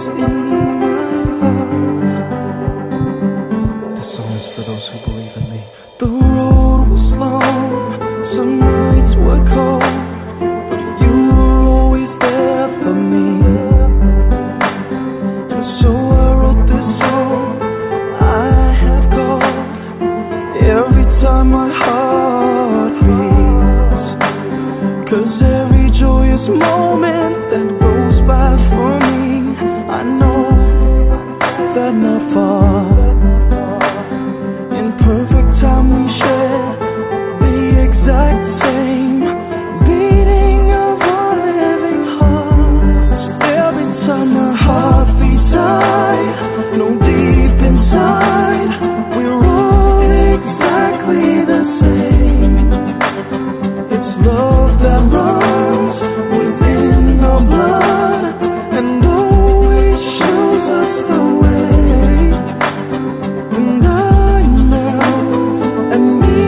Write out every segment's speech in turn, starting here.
is in my heart. This song is for those who believe in me. The road was long, some nights were cold, but you were always there for me. And so I wrote this song I have called Every Time My Heart Beats. 'Cause every joyous moment that goes by for me, I know that not far, in perfect time, we share the exact same beating of our living hearts. Every time my heart beats, I know deep inside we're all exactly the same. It's love that runs within our blood and always shows us the way. And I know, and me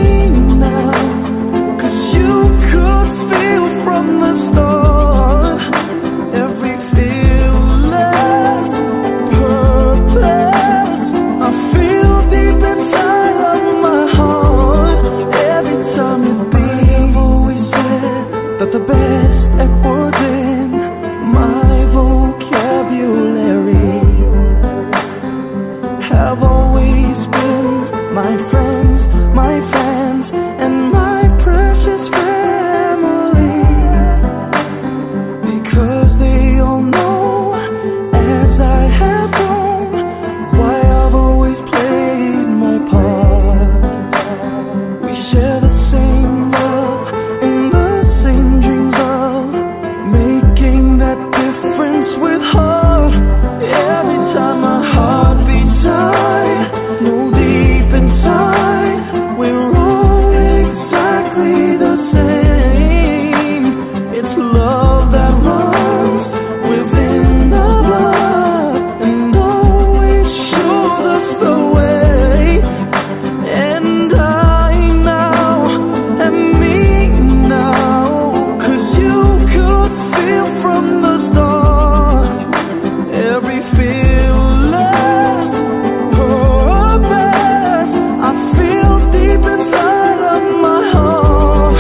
now, 'cause you could feel from the start every fearless purpose I feel deep inside of my heart. Every time it beats, I've always said that the best efforts in my vocabulary have always been my friends, my fans, and my precious family. Because they all know, as I have grown, why I've always played my part. We share the same love and the same dreams of making that difference with heart. Every time my heart beats, I know deep inside we're all exactly the same. It's love that runs within our blood and always shows us the way. And I now, and me now, 'cause you could feel from the start every fearless purpose I feel deep inside of my heart.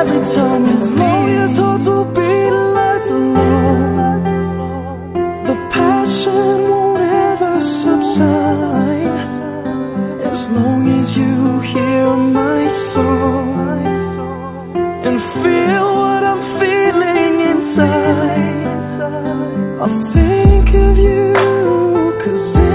Every time as long as hearts will be lifelong, the passion won't ever subside. As long as you hear my song and feel what I'm feeling inside, I'll think of you, 'cause